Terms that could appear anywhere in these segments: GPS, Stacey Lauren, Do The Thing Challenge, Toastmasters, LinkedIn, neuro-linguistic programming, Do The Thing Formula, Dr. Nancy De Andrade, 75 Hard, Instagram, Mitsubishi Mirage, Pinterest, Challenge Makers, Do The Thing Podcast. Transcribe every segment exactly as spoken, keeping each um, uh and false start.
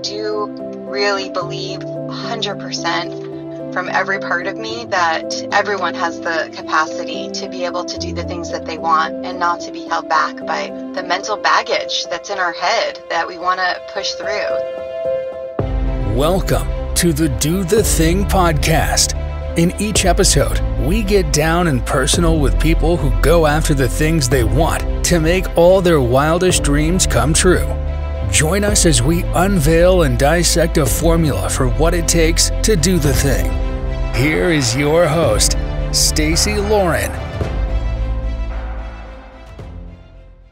do really believe one hundred percent from every part of me that everyone has the capacity to be able to do the things that they want and not to be held back by the mental baggage that's in our head that we want to push through. Welcome to the Do The Thing podcast. In each episode, we get down and personal with people who go after the things they want to make all their wildest dreams come true. Join us as we unveil and dissect a formula for what it takes to do the thing. Here is your host, Stacey Lauren.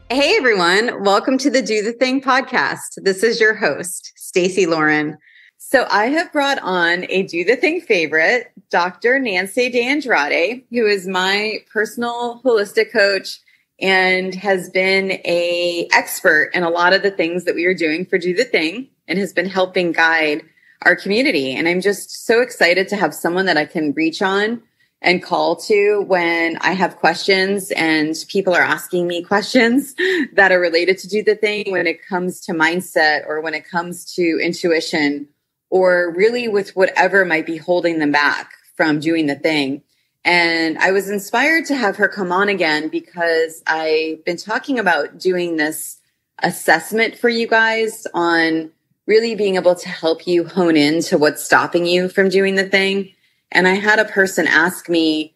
Hey everyone, welcome to the Do The Thing podcast. This is your host, Stacey Lauren. So I have brought on a Do The Thing favorite, Doctor Nancy De Andrade, who is my personal holistic coach and has been an expert in a lot of the things that we are doing for Do The Thing and has been helping guide our community. And I'm just so excited to have someone that I can reach on and call to when I have questions and people are asking me questions that are related to Do The Thing when it comes to mindset or when it comes to intuition, or really with whatever might be holding them back from doing the thing. And I was inspired to have her come on again because I've been talking about doing this assessment for you guys on really being able to help you hone in to what's stopping you from doing the thing. And I had a person ask me,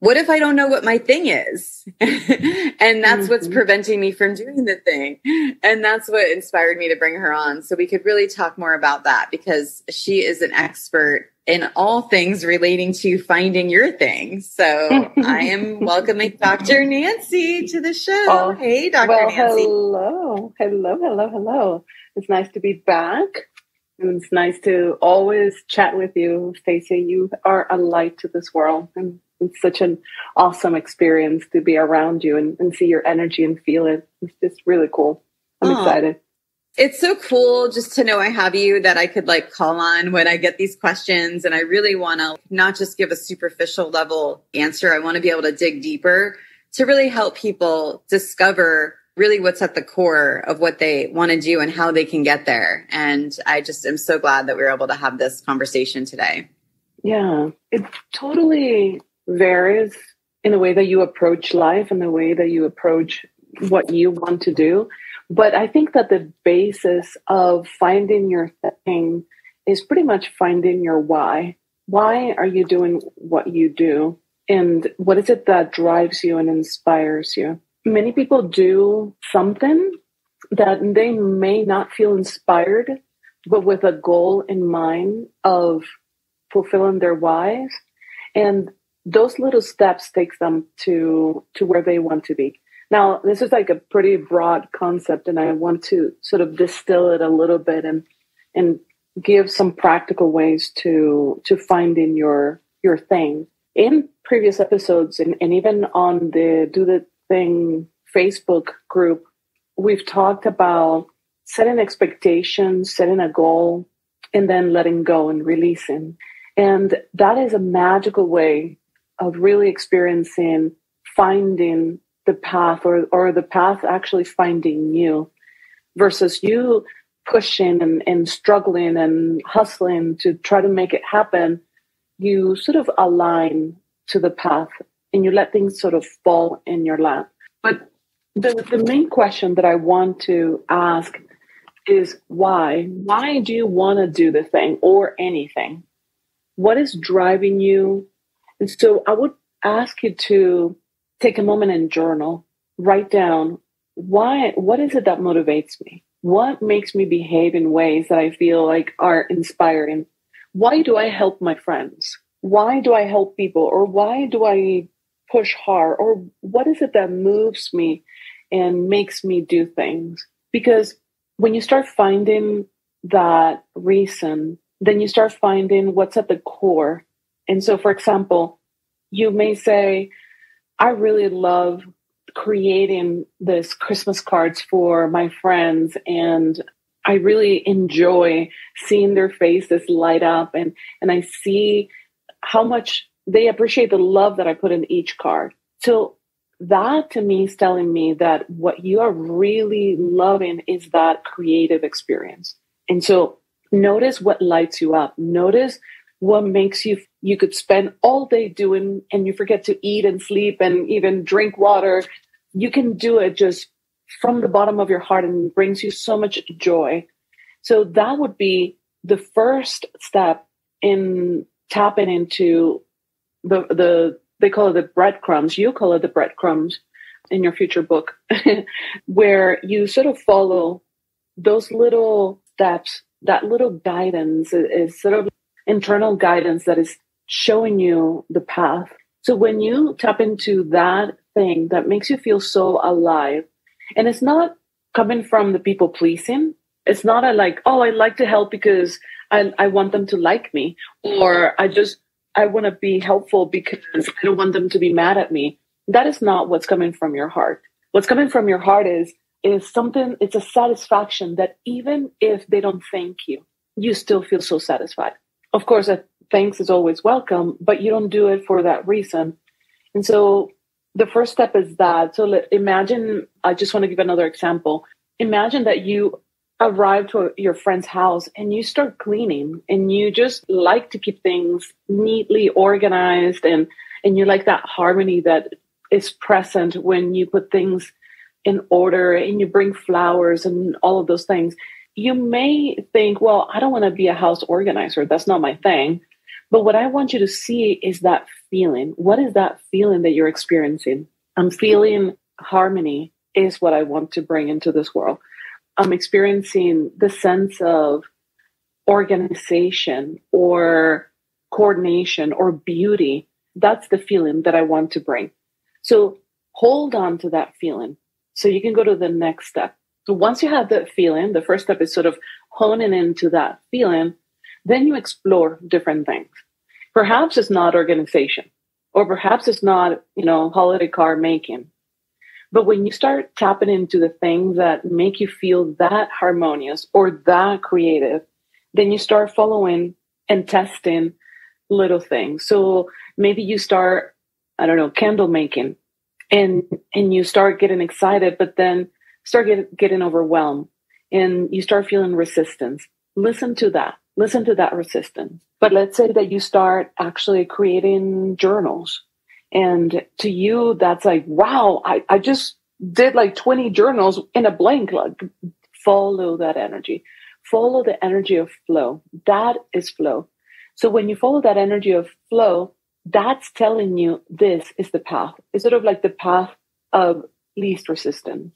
what if I don't know what my thing is? And that's what's preventing me from doing the thing. And that's what inspired me to bring her on. So we could really talk more about that because she is an expert in all things relating to finding your thing. So I am welcoming Doctor Nancy to the show. Well, hey, Doctor Well, Nancy. Hello, hello, hello, hello. It's nice to be back. And it's nice to always chat with you, Stacey. You are a light to this world. And it's such an awesome experience to be around you and, and see your energy and feel it. It's just really cool. I'm Aww. excited. It's so cool just to know I have you that I could like call on when I get these questions. And I really want to not just give a superficial level answer. I want to be able to dig deeper to really help people discover really what's at the core of what they want to do and how they can get there. And I just am so glad that we were able to have this conversation today. Yeah, it totally varies in the way that you approach life and the way that you approach what you want to do. But I think that the basis of finding your thing is pretty much finding your why. Why are you doing what you do? And what is it that drives you and inspires you? Many people do something that they may not feel inspired, but with a goal in mind of fulfilling their whys. And those little steps takes them to, to where they want to be. Now, this is like a pretty broad concept, and I want to sort of distill it a little bit and and give some practical ways to to finding your your thing. In previous episodes, and, and even on the Do The Thing Facebook group, we've talked about setting expectations, setting a goal, and then letting go and releasing. And that is a magical way of really experiencing finding the path, or, or the path actually finding you, versus you pushing and, and struggling and hustling to try to make it happen. You sort of align to the path and you let things sort of fall in your lap. But the, the main question that I want to ask is why? Why do you want to do the thing or anything? What is driving you? And so I would ask you to take a moment and journal, write down, why, what is it that motivates me? What makes me behave in ways that I feel like are inspiring? Why do I help my friends? Why do I help people? Or why do I push hard? Or what is it that moves me and makes me do things? Because when you start finding that reason, then you start finding what's at the core. And so, for example, you may say, I really love creating these Christmas cards for my friends, and I really enjoy seeing their faces light up, and, and I see how much they appreciate the love that I put in each card. So that to me is telling me that what you are really loving is that creative experience. And so Notice what lights you up. Notice what makes you, you could spend all day doing and you forget to eat and sleep and even drink water. You can do it just from the bottom of your heart and it brings you so much joy. So that would be the first step in tapping into the, the they call it the breadcrumbs. You call it the breadcrumbs in your future book, where you sort of follow those little steps, that little guidance is sort of internal guidance that is showing you the path. So when you tap into that thing that makes you feel so alive, and it's not coming from the people pleasing, it's not a like, oh, I like to help because I, I want them to like me, or I just, I want to be helpful because I don't want them to be mad at me. That is not what's coming from your heart. What's coming from your heart is, is something, it's a satisfaction that even if they don't thank you, you still feel so satisfied. Of course, a thanks is always welcome, but you don't do it for that reason. And so the first step is that. So let, imagine, I just want to give another example. Imagine that you arrive to your friend's house and you start cleaning and you just like to keep things neatly organized and, and you like that harmony that is present when you put things in order and you bring flowers and all of those things. You may think, well, I don't want to be a house organizer. That's not my thing. But what I want you to see is that feeling. What is that feeling that you're experiencing? I'm feeling harmony is what I want to bring into this world. I'm experiencing the sense of organization or coordination or beauty. That's the feeling that I want to bring. So hold on to that feeling so you can go to the next step. So once you have that feeling, the first step is sort of honing into that feeling. Then you explore different things. Perhaps it's not organization, or perhaps it's not, you know, holiday card making. But when you start tapping into the things that make you feel that harmonious or that creative, then you start following and testing little things. So maybe you start, I don't know, candle making, and and you start getting excited, but then start get, getting overwhelmed and you start feeling resistance. Listen to that. Listen to that resistance. But let's say that you start actually creating journals. And to you, that's like, wow, I, I just did like twenty journals in a blank. Like, follow that energy. Follow the energy of flow. That is flow. So when you follow that energy of flow, that's telling you this is the path. It's sort of like the path of least resistance.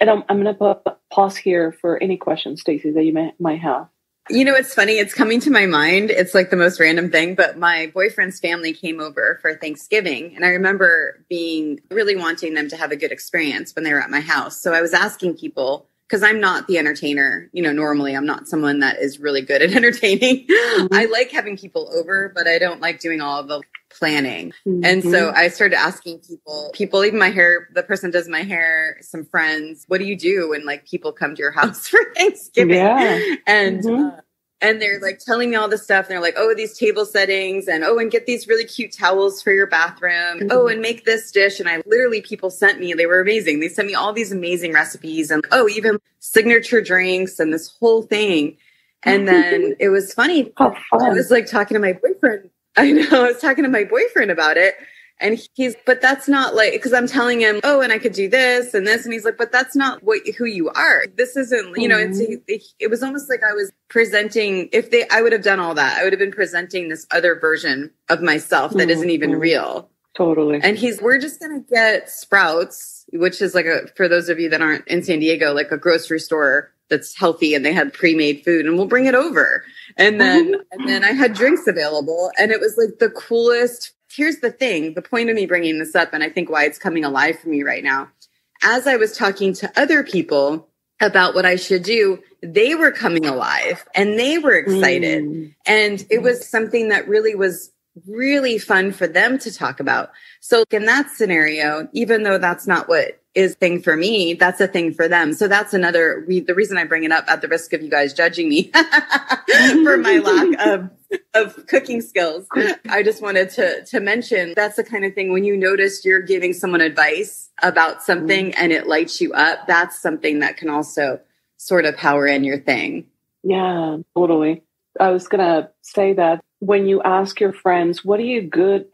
And I'm, I'm going to pause here for any questions, Stacey, that you may, might have. You know, it's funny. It's coming to my mind. It's like the most random thing, but my boyfriend's family came over for Thanksgiving. And I remember being really wanting them to have a good experience when they were at my house. So I was asking people, because I'm not the entertainer. You know, normally I'm not someone that is really good at entertaining. Mm-hmm. I like having people over, but I don't like doing all of the planning. Mm-hmm. And so I started asking people, people, even my hair, the person does my hair, some friends, what do you do when like people come to your house for Thanksgiving? Yeah. And, mm-hmm. uh, and they're like telling me all this stuff. And they're like, oh, these table settings and, oh, and get these really cute towels for your bathroom. Mm-hmm. Oh, and make this dish. And I literally, people sent me, they were amazing. They sent me all these amazing recipes and, oh, even signature drinks and this whole thing. And then it was funny. Oh, fun. I was like talking to my boyfriend. I know. I was talking to my boyfriend about it. And he's, but that's not like, because I'm telling him, oh, and I could do this and this. And he's like, but that's not what who you are. This isn't, you know, it's, it, it was almost like I was presenting, if they, I would have done all that. I would have been presenting this other version of myself that isn't even real. Totally. And he's, we're just going to get Sprouts, which is like a, for those of you that aren't in San Diego, like a grocery store that's healthy and they had pre-made food and we'll bring it over. And then, and then I had drinks available and it was like the coolest. Here's the thing, the point of me bringing this up, and I think why it's coming alive for me right now. As I was talking to other people about what I should do, they were coming alive and they were excited. Mm. And it was something that really was really fun for them to talk about. So in that scenario, even though that's not what is thing for me, that's a thing for them. So that's another, re- the reason I bring it up at the risk of you guys judging me for my lack of, of cooking skills. I just wanted to, to mention that's the kind of thing when you notice you're giving someone advice about something and it lights you up, that's something that can also sort of power in your thing. Yeah, totally. I was going to say that when you ask your friends, what are you good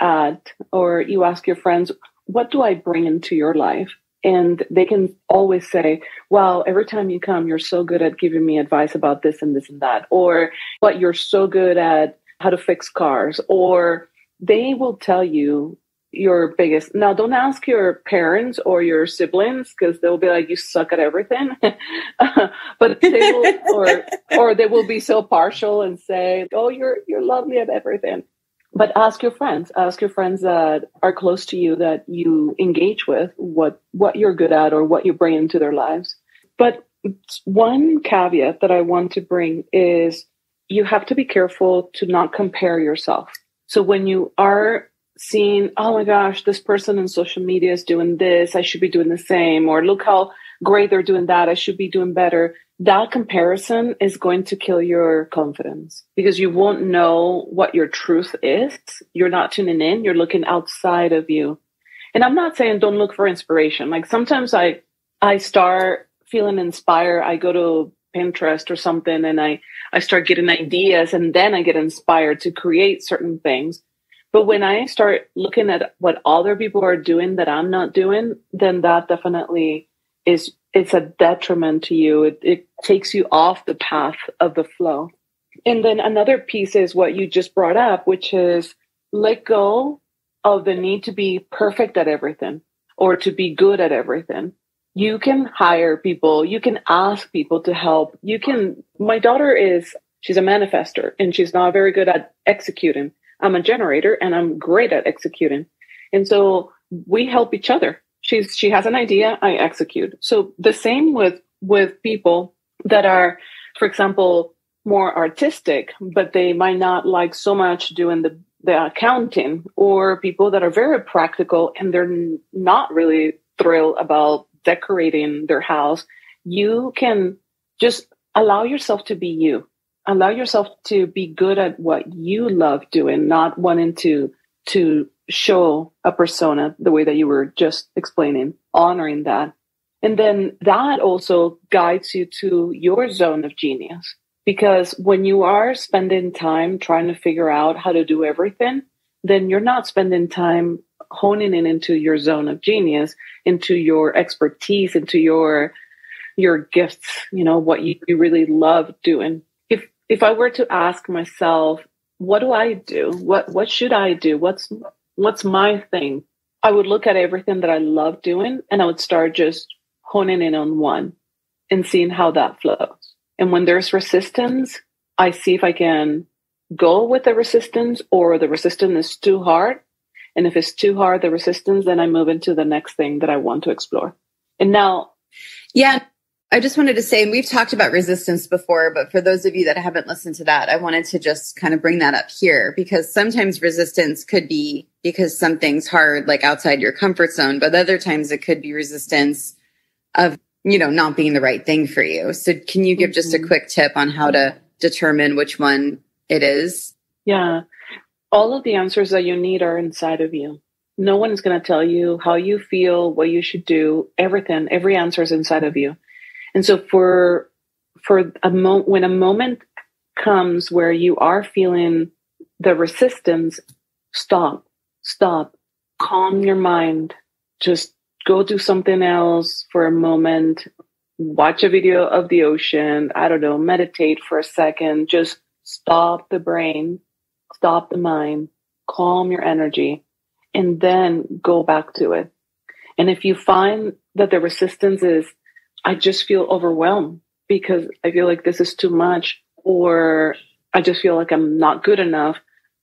at? Or you ask your friends, what do I bring into your life? And they can always say, wow, every time you come, you're so good at giving me advice about this and this and that. Or, but you're so good at how to fix cars. Or they will tell you your biggest. Now, don't ask your parents or your siblings, because they'll be like, you suck at everything. But they will, or, or they will be so partial and say, oh, you're you're lovely at everything. But ask your friends, ask your friends that are close to you, that you engage with, what, what you're good at or what you bring into their lives. But one caveat that I want to bring is you have to be careful to not compare yourself. So when you are seeing, oh my gosh, this person on social media is doing this, I should be doing the same, or look how great they're doing that, I should be doing better. That comparison is going to kill your confidence, because you won't know what your truth is. You're not tuning in. You're looking outside of you. And I'm not saying don't look for inspiration. Like sometimes I, I start feeling inspired. I go to Pinterest or something and I, I start getting ideas, and then I get inspired to create certain things. But when I start looking at what other people are doing that I'm not doing, then that definitely is it's a detriment to you. It, it takes you off the path of the flow. And then another piece is what you just brought up, which is let go of the need to be perfect at everything or to be good at everything. You can hire people. You can ask people to help. You can. My daughter is, she's a manifester, and she's not very good at executing. I'm a generator and I'm great at executing. And so we help each other. She's, she has an idea, I execute. So the same with, with people that are, for example, more artistic, but they might not like so much doing the, the accounting, or people that are very practical and they're not really thrilled about decorating their house. You can just allow yourself to be you. Allow yourself to be good at what you love doing, not wanting to to show a persona the way that you were just explaining, honoring that. And then that also guides you to your zone of genius, because when you are spending time trying to figure out how to do everything, then you're not spending time honing in into your zone of genius, into your expertise, into your your gifts, you know, what you, you really love doing. If I were to ask myself, what do I do? What what should I do? What's what's my thing? I would look at everything that I love doing, and I would start just honing in on one and seeing how that flows. And when there's resistance, I see if I can go with the resistance, or the resistance is too hard. And if it's too hard, the resistance, then I move into the next thing that I want to explore. And now, yeah. I just wanted to say, and we've talked about resistance before, but for those of you that haven't listened to that, I wanted to just kind of bring that up here, because sometimes resistance could be because something's hard, like outside your comfort zone, but other times it could be resistance of, you know, not being the right thing for you. So can you give mm-hmm. just a quick tip on how to determine which one it is? Yeah. All of the answers that you need are inside of you. No one is going to tell you how you feel, what you should do, everything. Every answer is inside of you. And so for for a moment, when a moment comes where you are feeling the resistance, stop, stop, calm your mind, just go do something else for a moment, watch a video of the ocean, I don't know, meditate for a second, just stop the brain, stop the mind, calm your energy, and then go back to it. And if you find that the resistance is, I just feel overwhelmed because I feel like this is too much, or I just feel like I'm not good enough,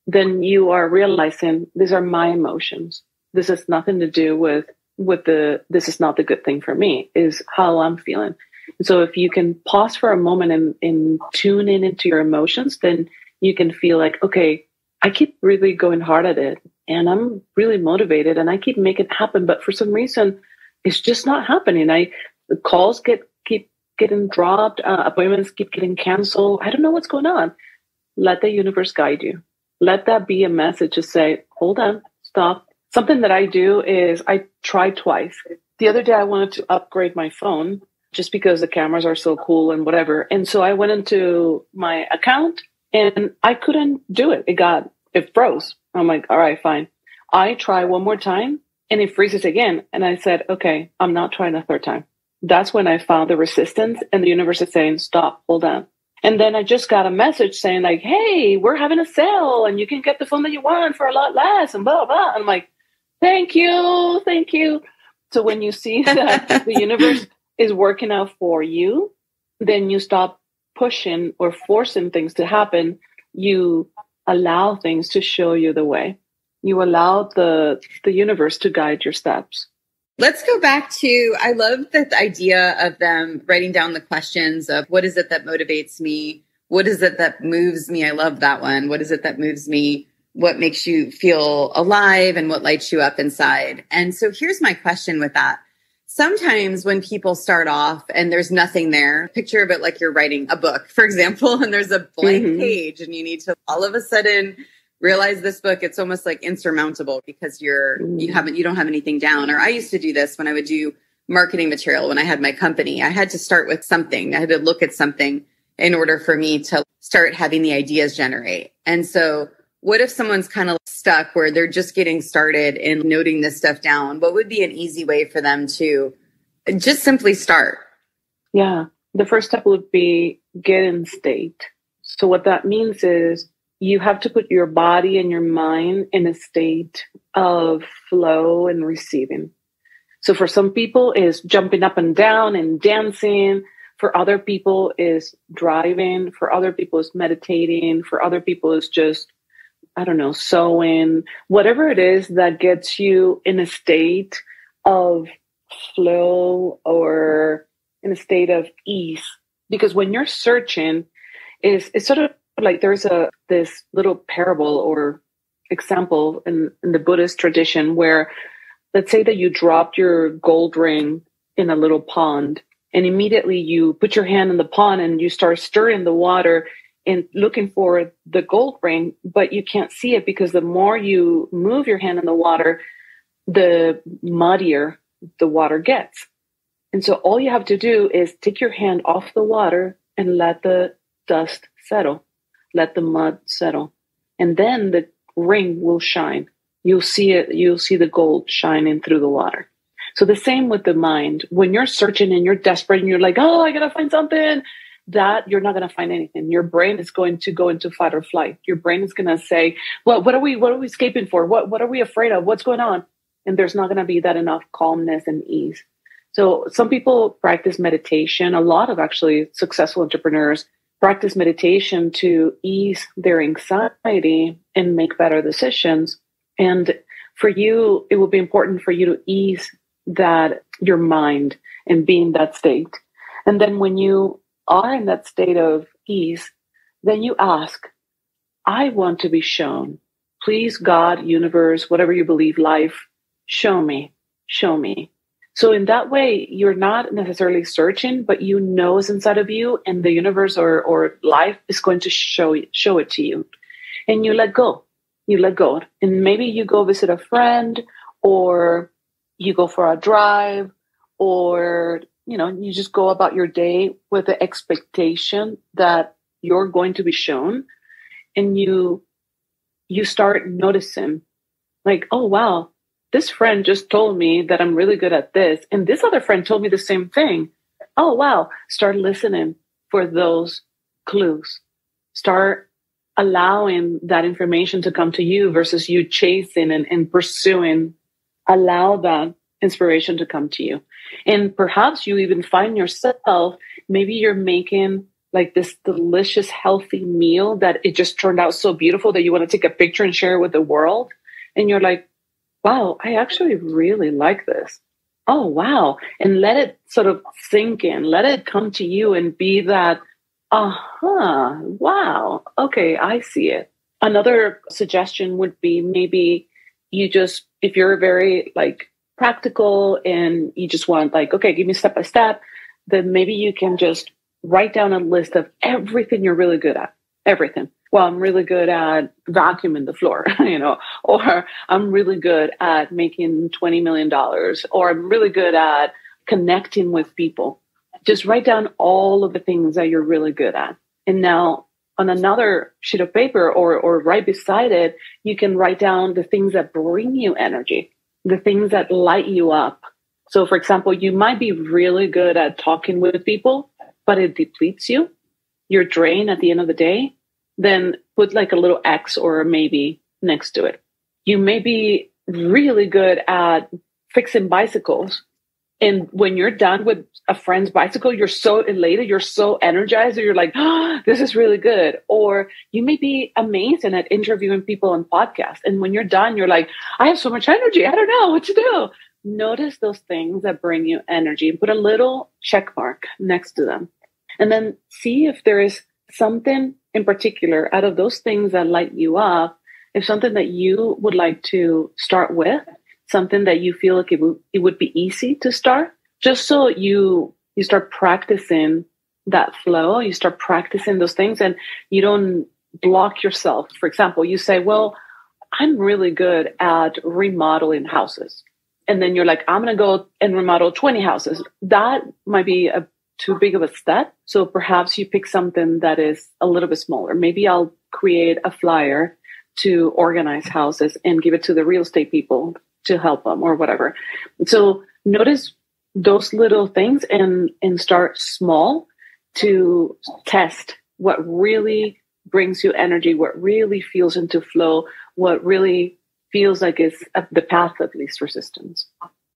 then you are realizing these are my emotions. This has nothing to do with, with the, this is not the good thing for me, is how I'm feeling. And so if you can pause for a moment and, and tune in into your emotions, then you can feel like, okay, I keep really going hard at it and I'm really motivated and I keep making it happen. But for some reason, it's just not happening. I, The calls get keep getting dropped. Uh, appointments keep getting canceled. I don't know what's going on. Let the universe guide you. Let that be a message to say, hold on, stop. Something that I do is I try twice. The other day I wanted to upgrade my phone. just because the cameras are so cool and whatever. And so I went into my account and I couldn't do it. It got, it froze. I'm like, all right, fine. I try one more time and it freezes again. And I said, okay, I'm not trying a third time. That's when I found the resistance and the universe is saying, stop, hold on. And then I just got a message saying like, hey, we're having a sale and you can get the phone that you want for a lot less and blah, blah. I'm like, thank you. Thank you. So when you see that the universe is working out for you, then you stop pushing or forcing things to happen. You allow things to show you the way. You allow the the universe to guide your steps. Let's go back to, I love the idea of them writing down the questions of what is it that motivates me? What is it that moves me? I love that one. What is it that moves me? What makes you feel alive and what lights you up inside? And so here's my question with that. Sometimes when people start off and there's nothing there, picture of it like you're writing a book, for example, and there's a blank mm-hmm. page and you need to all of a sudden realize this book, it's almost like insurmountable because you're, mm-hmm. you haven't, you don't have anything down. Or I used to do this when I would do marketing material when I had my company. I had to start with something. I had to look at something in order for me to start having the ideas generate. And so what if someone's kind of stuck where they're just getting started and noting this stuff down? What would be an easy way for them to just simply start? Yeah. The first step would be get in state. So what that means is you have to put your body and your mind in a state of flow and receiving. So for some people is jumping up and down and dancing. For other people is driving. For other people is meditating. For other people is just I don't know, sewing, whatever it is that gets you in a state of flow or in a state of ease. Because when you're searching, it's, it's sort of like there's a this little parable or example in, in the Buddhist tradition where let's say that you dropped your gold ring in a little pond and immediately you put your hand in the pond and you start stirring the water and looking for the gold ring, but you can't see it because the more you move your hand in the water, the muddier the water gets. And so all you have to do is take your hand off the water and let the dust settle, let the mud settle. And then the ring will shine. You'll see it. You'll see the gold shining through the water. So the same with the mind. When you're searching and you're desperate and you're like, oh, I got to find something, that you're not going to find anything. Your brain is going to go into fight or flight. Your brain is going to say, well, what are we, what are we escaping for? What, what are we afraid of? What's going on? And there's not going to be that enough calmness and ease. So some people practice meditation. A lot of actually successful entrepreneurs practice meditation to ease their anxiety and make better decisions. And for you, it will be important for you to ease that your mind and be in that state. And then when you are in that state of ease, then you ask, I want to be shown. Please, God, universe, whatever you believe, life, show me, show me. So in that way, you're not necessarily searching, but you know it's inside of you and the universe or, or life is going to show, show it to you. And you let go, you let go. And maybe you go visit a friend or you go for a drive or you know, you just go about your day with the expectation that you're going to be shown and you, you start noticing like, oh, wow, this friend just told me that I'm really good at this. And this other friend told me the same thing. Oh, wow. Start listening for those clues. Start allowing that information to come to you versus you chasing and, and pursuing. Allow that inspiration to come to you. And perhaps you even find yourself, maybe you're making like this delicious, healthy meal that it just turned out so beautiful that you want to take a picture and share it with the world. And you're like, wow, I actually really like this. Oh, wow. And let it sort of sink in, let it come to you and be that, uh-huh, wow. Okay, I see it. Another suggestion would be maybe you just, if you're very like, practical and you just want like, okay, give me step by step, then maybe you can just write down a list of everything you're really good at, everything. Well, I'm really good at vacuuming the floor, you know, or I'm really good at making twenty million dollars, or I'm really good at connecting with people. just write down all of the things that you're really good at. And now on another sheet of paper or, or right beside it, you can write down the things that bring you energy, the things that light you up. So for example, you might be really good at talking with people, but it depletes you. You're drained at the end of the day. Then put like a little X or a maybe next to it. You may be really good at fixing bicycles. And when you're done with a friend's bicycle, you're so elated, you're so energized, or you're like, oh, this is really good. Or you may be amazing at interviewing people on podcasts. And when you're done, you're like, I have so much energy. I don't know what to do. Notice those things that bring you energy and put a little check mark next to them. And then see if there is something in particular out of those things that light you up, if something that you would like to start with, something that you feel like it would, it would be easy to start, just so you you start practicing that flow, you start practicing those things, and you don't block yourself. For example, you say, well, I'm really good at remodeling houses. And then you're like, I'm going to go and remodel twenty houses. That might be a, too big of a step. So perhaps you pick something that is a little bit smaller. Maybe I'll create a flyer to organize houses and give it to the real estate people to help them or whatever. So notice those little things and, and start small to test what really brings you energy, what really feels into flow, what really feels like it's the path of least resistance.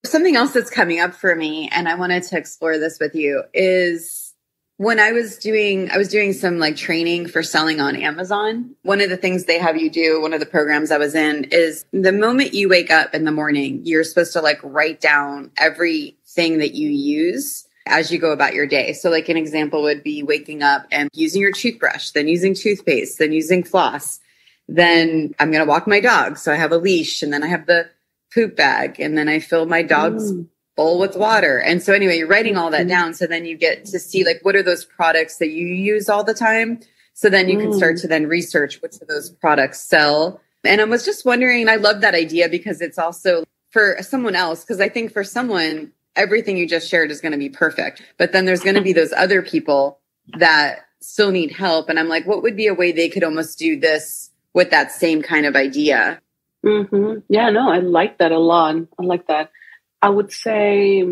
Something else that's coming up for me, and I wanted to explore this with you, is when I was doing, I was doing some like training for selling on Amazon. One of the things they have you do, one of the programs I was in, is the moment you wake up in the morning, you're supposed to like write down everything that you use as you go about your day. So like an example would be waking up and using your toothbrush, then using toothpaste, then using floss. Then I'm going to walk my dog. So I have a leash, and then I have the poop bag, and then I fill my dog's mm. bowl with water. And so anyway, you're writing all that down. So then you get to see like, what are those products that you use all the time? So then you mm. can start to then research which of those products sell. And I was just wondering, I love that idea because it's also for someone else. Cause I think for someone, everything you just shared is going to be perfect, but then there's going to be those other people that still need help. And I'm like, what would be a way they could almost do this with that same kind of idea? Mm-hmm. Yeah, no, I like that a lot. I like that. I would say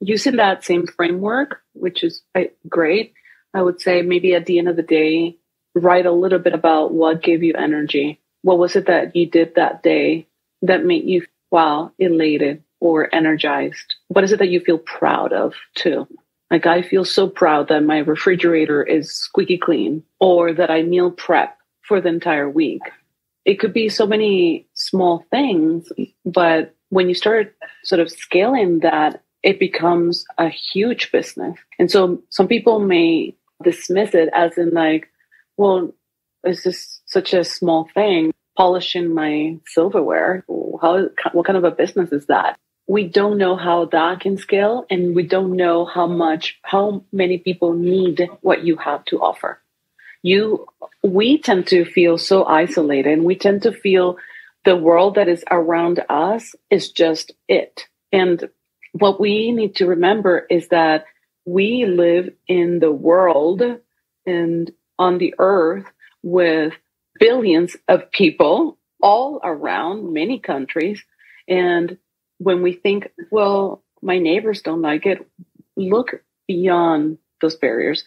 using that same framework, which is great, I would say maybe at the end of the day, write a little bit about what gave you energy. What was it that you did that day that made you, wow, elated or energized? What is it that you feel proud of too? Like, I feel so proud that my refrigerator is squeaky clean, or that I meal prep for the entire week. It could be so many small things, but when you start sort of scaling that, it becomes a huge business. And so some people may dismiss it as in like, well, it's just such a small thing, polishing my silverware. How, what kind of a business is that? We don't know how that can scale, and we don't know how much, how many people need what you have to offer. You, we tend to feel so isolated, and we tend to feel the world that is around us is just it. And what we need to remember is that we live in the world and on the earth with billions of people all around, many countries. And when we think, well, my neighbors don't like it, look beyond those barriers,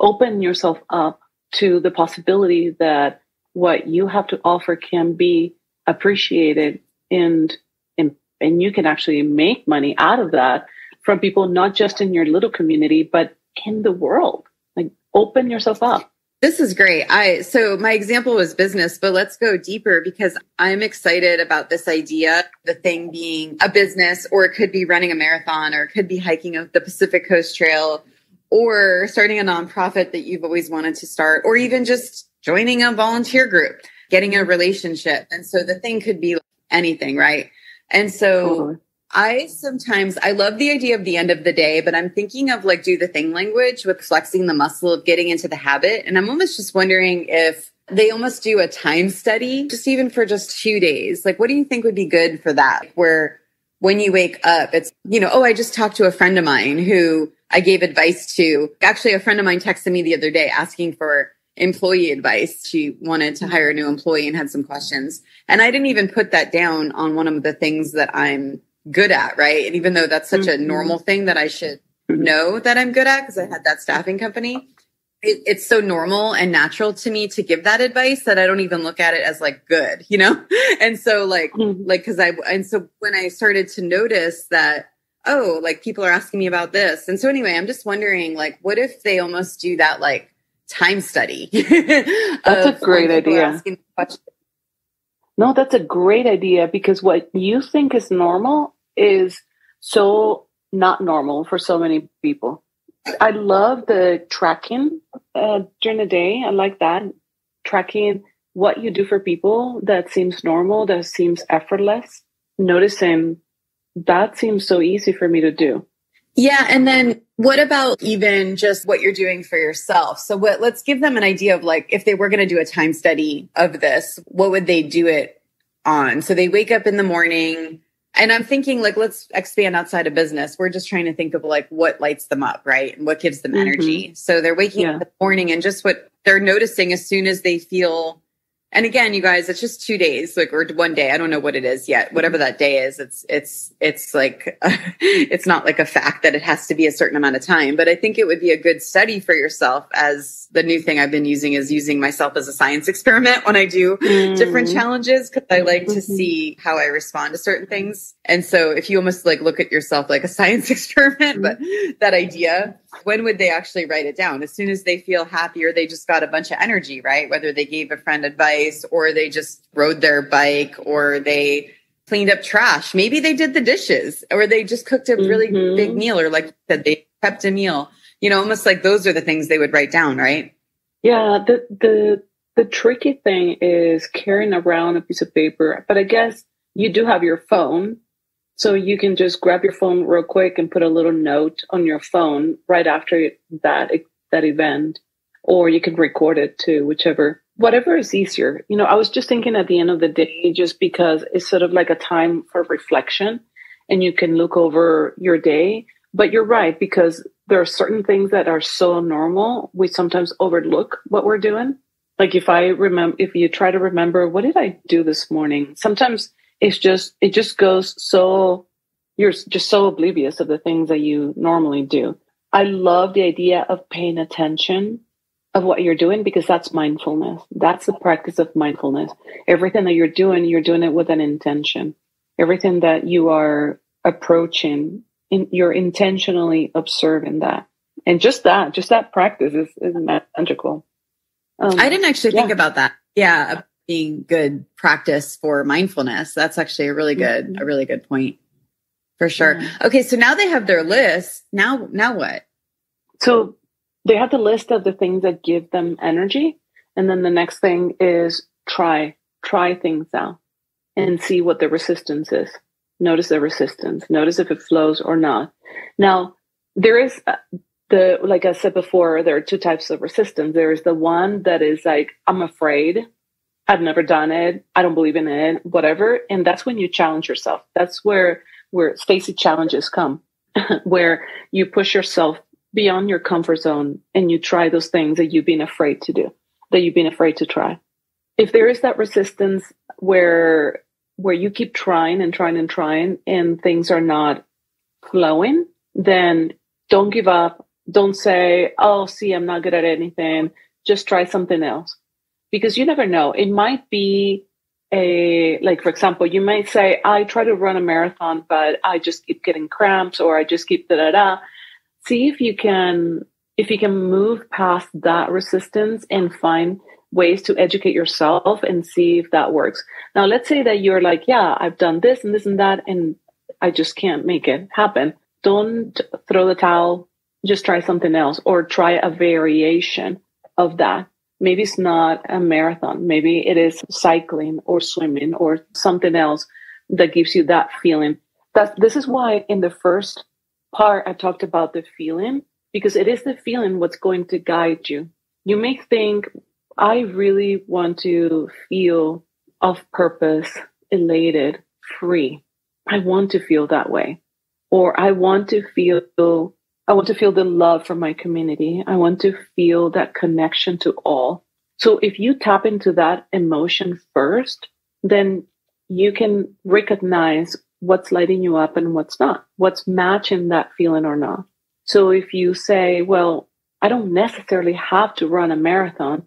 open yourself up to the possibility that what you have to offer can be appreciated, and, and and you can actually make money out of that from people, not just in your little community, but in the world. Like, open yourself up. This is great. I so my example was business, but let's go deeper, because I'm excited about this idea, the thing being a business, or it could be running a marathon, or it could be hiking the Pacific Coast Trail, or starting a nonprofit that you've always wanted to start, or even just joining a volunteer group, getting a relationship. And so the thing could be anything, right? And so mm-hmm. I sometimes, I love the idea of the end of the day, but I'm thinking of like do the thing language with flexing the muscle of getting into the habit. And I'm almost just wondering if they almost do a time study, just even for just two days. Like, what do you think would be good for that? Where when you wake up, it's, you know, oh, I just talked to a friend of mine who I gave advice to. Actually, a friend of mine texted me the other day asking for employee advice. She wanted to hire a new employee and had some questions. And I didn't even put that down on one of the things that I'm good at, right? And even though that's such mm-hmm. a normal thing that I should know that I'm good at because I had that staffing company, it, it's so normal and natural to me to give that advice that I don't even look at it as like good, you know? And so like, mm-hmm. like, cause I, and so when I started to notice that, oh, like people are asking me about this. And so anyway, I'm just wondering, like, what if they almost do that, like, time study? That's a great idea. No, that's a great idea, because what you think is normal is so not normal for so many people. I love the tracking uh, during the day. I like that. Tracking what you do for people that seems normal, that seems effortless. Noticing that seems so easy for me to do. Yeah. And then what about even just what you're doing for yourself? So what, let's give them an idea of like, if they were going to do a time study of this, what would they do it on? So they wake up in the morning, and I'm thinking like, let's expand outside of business. We're just trying to think of like what lights them up, right? And what gives them energy. Mm-hmm. So they're waking yeah. up in the morning, and just what they're noticing as soon as they feel. And again, you guys, it's just two days, like, or one day. I don't know what it is yet. Whatever that day is, it's, it's, it's like, uh, it's not like a fact that it has to be a certain amount of time, but I think it would be a good study for yourself. As the new thing I've been using is using myself as a science experiment when I do mm. different challenges, because I like to see how I respond to certain things. And so if you almost like look at yourself like a science experiment, but that idea, when would they actually write it down? As soon as they feel happier, they just got a bunch of energy, right? Whether they gave a friend advice, or they just rode their bike, or they cleaned up trash. Maybe they did the dishes, or they just cooked a really mm-hmm. big meal, or like you said, they prepped a meal, you know, almost like those are the things they would write down, right? Yeah. The, the, the tricky thing is carrying around a piece of paper, but I guess you do have your phone. So you can just grab your phone real quick and put a little note on your phone right after that, that event, or you can record it too, whichever. Whatever is easier. You know, I was just thinking at the end of the day, just because it's sort of like a time for reflection and you can look over your day. But you're right, because there are certain things that are so normal, we sometimes overlook what we're doing. Like if I remember, if you try to remember, what did I do this morning? Sometimes it's just, it just goes so, you're just so oblivious of the things that you normally do. I love the idea of paying attention of what you're doing, because that's mindfulness. That's the practice of mindfulness. Everything that you're doing, you're doing it with an intention. Everything that you are approaching, in, you're intentionally observing that. And just that, just that practice is, is magical. Um, I didn't actually yeah. think about that. Yeah. Being good practice for mindfulness. That's actually a really good, mm-hmm. a really good point for sure. Yeah. Okay. So now they have their list. Now, now what? So, they have the list of the things that give them energy. And then the next thing is try, try things out and see what the resistance is. Notice the resistance. Notice if it flows or not. Now, there is the, like I said before, there are two types of resistance. There is the one that is like, I'm afraid. I've never done it. I don't believe in it, whatever. And that's when you challenge yourself. That's where, where Stacey challenges come, where you push yourself beyond your comfort zone, and you try those things that you've been afraid to do, that you've been afraid to try. If there is that resistance where where you keep trying and trying and trying, and things are not flowing, then don't give up. Don't say, "Oh, see, I'm not good at anything." Just try something else, because you never know. It might be a like, for example, you might say, "I try to run a marathon, but I just keep getting cramps, or I just keep da da da." See if you can if you can move past that resistance and find ways to educate yourself and see if that works. Now, let's say that you're like, yeah, I've done this and this and that, and I just can't make it happen. Don't throw the towel. Just try something else, or try a variation of that. Maybe it's not a marathon. Maybe it is cycling or swimming or something else that gives you that feeling. That's, this is why in the first part, I talked about the feeling, because it is the feeling what's going to guide you. You may think, I really want to feel of purpose, elated, free. I want to feel that way. Or I want to feel I want to feel the love from my community. I want to feel that connection to all. So if you tap into that emotion first, then you can recognize what's lighting you up and what's not, what's matching that feeling or not. So if you say, well, I don't necessarily have to run a marathon.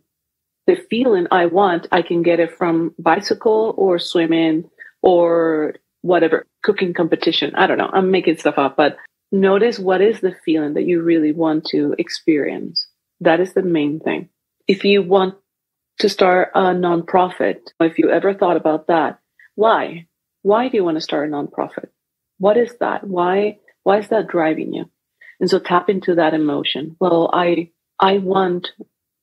The feeling I want, I can get it from bicycle or swimming or whatever, cooking competition. I don't know. I'm making stuff up, but notice what is the feeling that you really want to experience. That is the main thing. If you want to start a nonprofit, if you ever thought about that, why? Why do you want to start a nonprofit? What is that? Why, why is that driving you? And so tap into that emotion. Well, I, I want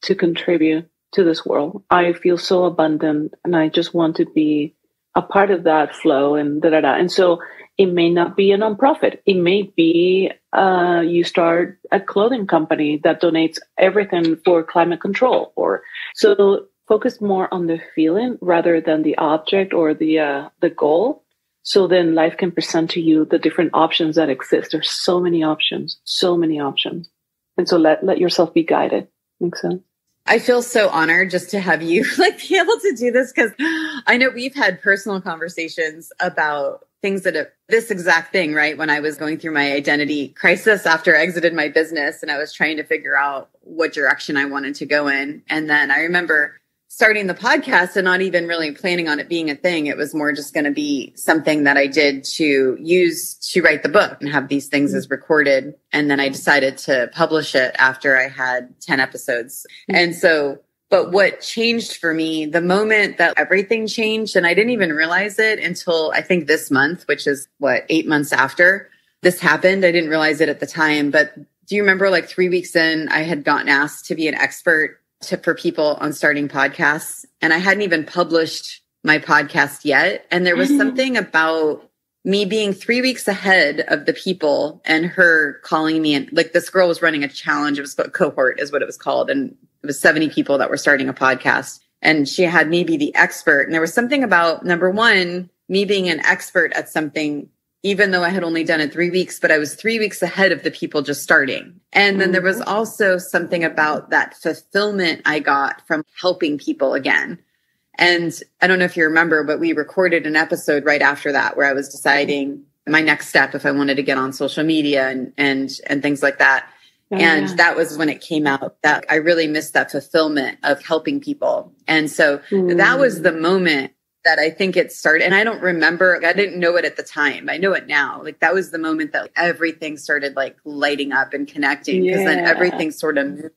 to contribute to this world. I feel so abundant and I just want to be a part of that flow and da da da. And so it may not be a nonprofit. It may be uh, you start a clothing company that donates everything for climate control. Or so focus more on the feeling rather than the object or the uh, the goal. So then life can present to you the different options that exist. There's so many options, so many options. And so let let yourself be guided. Makes sense. I feel so honored just to have you like be able to do this, because I know we've had personal conversations about things that have, this exact thing, right? When I was going through my identity crisis after I exited my business and I was trying to figure out what direction I wanted to go in. And then I remember starting the podcast and not even really planning on it being a thing. It was more just going to be something that I did to use to write the book and have these things as recorded. And then I decided to publish it after I had ten episodes. And so, but what changed for me, the moment that everything changed, and I didn't even realize it until I think this month, which is what, eight months after this happened. I didn't realize it at the time, but do you remember like three weeks in, I had gotten asked to be an expert To, for people on starting podcasts. And I hadn't even published my podcast yet. And there was something about me being three weeks ahead of the people and her calling me. And like this girl was running a challenge. It was a cohort is what it was called. And it was seventy people that were starting a podcast. And she had me be the expert. And there was something about, number one, me being an expert at something, even though I had only done it three weeks, but I was three weeks ahead of the people just starting. And then there was also something about that fulfillment I got from helping people again. And I don't know if you remember, but we recorded an episode right after that where I was deciding my next step, if I wanted to get on social media and, and, and things like that. Oh, and yeah. That was when it came out that I really missed that fulfillment of helping people. And so mm. that was the moment that I think it started. And I don't remember, I didn't know it at the time. I know it now. Like that was the moment that everything started like lighting up and connecting, because yeah. then everything sort of moved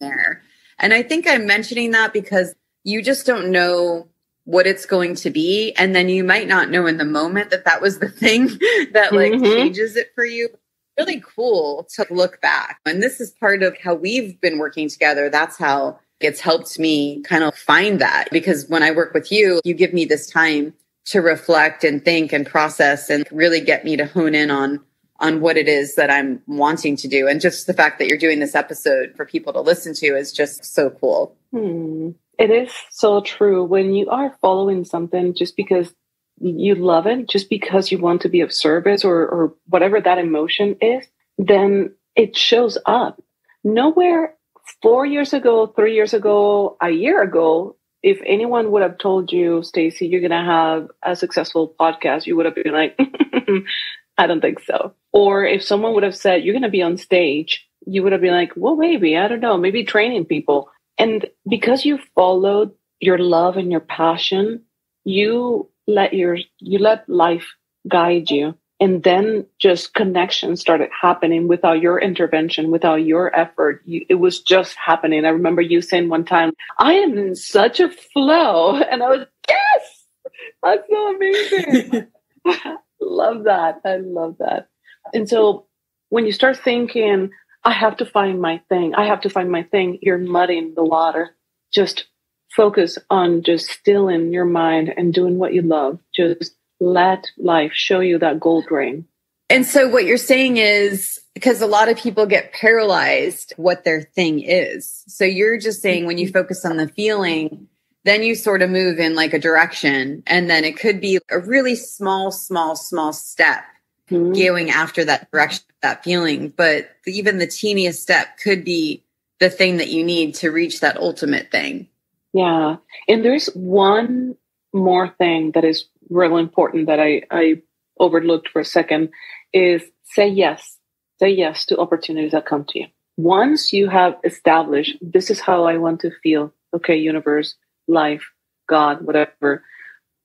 there. And I think I'm mentioning that because you just don't know what it's going to be. And then you might not know in the moment that that was the thing that like mm-hmm. changes it for you. Really cool to look back. And this is part of how we've been working together. That's how it's helped me kind of find that, because when I work with you, you give me this time to reflect and think and process and really get me to hone in on, on what it is that I'm wanting to do. And just the fact that you're doing this episode for people to listen to is just so cool. Hmm. It is so true. When you are following something just because you love it, just because you want to be of service or, or whatever that emotion is, then it shows up. Nowhere Four years ago, three years ago, a year ago, if anyone would have told you, Stacey, you're going to have a successful podcast, you would have been like, I don't think so. Or if someone would have said, you're going to be on stage, you would have been like, well, maybe, I don't know, maybe training people. And because you followed your love and your passion, you let your, you let life guide you. And then just connections started happening without your intervention, without your effort. You, it was just happening. I remember you saying one time, I am in such a flow. And I was, yes, that's so amazing. Love that. I love that. And so when you start thinking, I have to find my thing, I have to find my thing, you're muddying the water. Just focus on just stilling your mind and doing what you love. Just let life show you that gold ring. And so what you're saying is, because a lot of people get paralyzed what their thing is. So you're just saying when you focus on the feeling, then you sort of move in like a direction. And then it could be a really small, small, small step mm-hmm. going after that direction, that feeling. But even the teeniest step could be the thing that you need to reach that ultimate thing. Yeah. And there's one more thing that is real important that I, I overlooked for a second is say yes. Say yes to opportunities that come to you. Once you have established, this is how I want to feel. Okay, universe, life, God, whatever.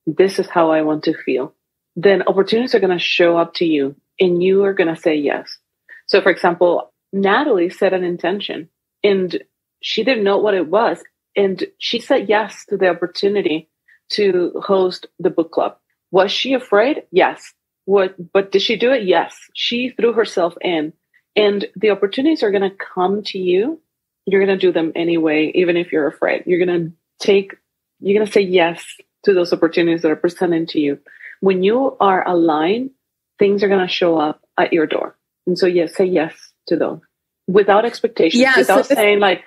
This is how I want to feel. Then opportunities are going to show up to you and you are going to say yes. So for example, Natalie set an intention and she didn't know what it was. And she said yes to the opportunity to host the book club. Was she afraid? Yes. What, but did she do it? Yes. She threw herself in. And the opportunities are going to come to you. You're going to do them anyway, even if you're afraid. You're going to take, you're going to say yes to those opportunities that are presented to you. When you are aligned, things are going to show up at your door. And so, yes, say yes to those without expectations, yeah, without so saying like,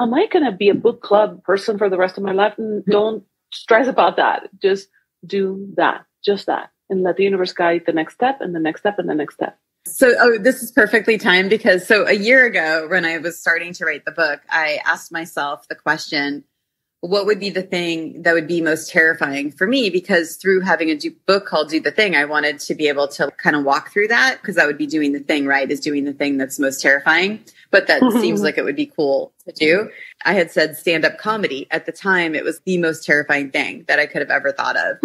am I going to be a book club person for the rest of my life? Don't stress about that. Just do that, just that, and let the universe guide the next step and the next step and the next step. So oh, this is perfectly timed because so a year ago when I was starting to write the book, I asked myself the question, what would be the thing that would be most terrifying for me? Because through having a book called Do The Thing, I wanted to be able to kind of walk through that because that would be doing the thing, right? Is doing the thing that's most terrifying. But that seems like it would be cool to do. I had said stand-up comedy. At the time, it was the most terrifying thing that I could have ever thought of.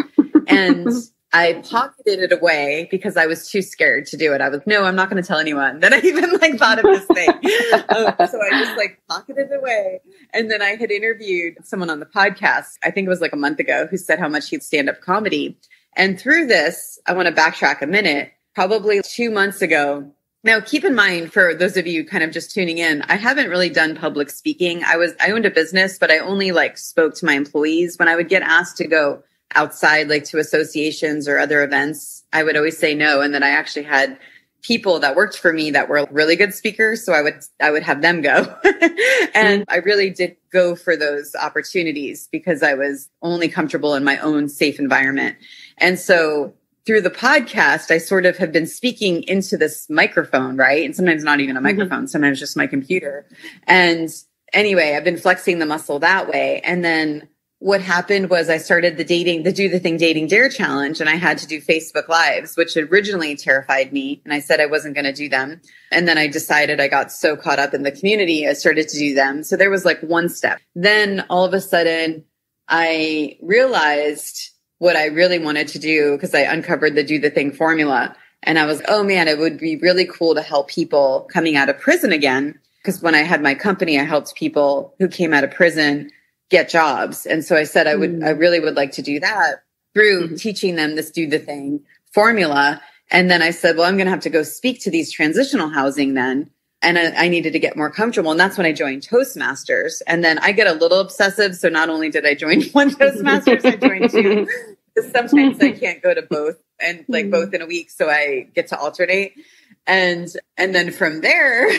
And I pocketed it away because I was too scared to do it. I was, no, I'm not going to tell anyone that I even like thought of this thing. um, so I just like pocketed it away. And then I had interviewed someone on the podcast, I think it was like a month ago, who said how much he'd stand up comedy. And through this, I want to backtrack a minute, probably two months ago. Now, keep in mind, for those of you kind of just tuning in, I haven't really done public speaking. I was, I owned a business, but I only like spoke to my employees. When I would get asked to go outside, like to associations or other events, I would always say no. And then I actually had people that worked for me that were really good speakers. So I would, I would have them go. And I really did go for those opportunities because I was only comfortable in my own safe environment. And so through the podcast, I sort of have been speaking into this microphone, right? And sometimes not even a microphone, mm-hmm. sometimes just my computer. And anyway, I've been flexing the muscle that way. And then what happened was I started the dating, the Do The Thing Dating Dare Challenge, and I had to do Facebook Lives, which originally terrified me. And I said I wasn't going to do them. And then I decided I got so caught up in the community, I started to do them. So there was like one step. Then all of a sudden, I realized what I really wanted to do, because I uncovered the Do The Thing formula. And I was, oh man, it would be really cool to help people coming out of prison again. Because when I had my company, I helped people who came out of prison get jobs. And so I said, I would, mm. I really would like to do that through mm-hmm. teaching them this Do The Thing formula. And then I said, well, I'm going to have to go speak to these transitional housing then. And I, I needed to get more comfortable. And that's when I joined Toastmasters. And then I get a little obsessive. So not only did I join one Toastmasters, I joined two. Sometimes I can't go to both and like both in a week. So I get to alternate. And, and then from there,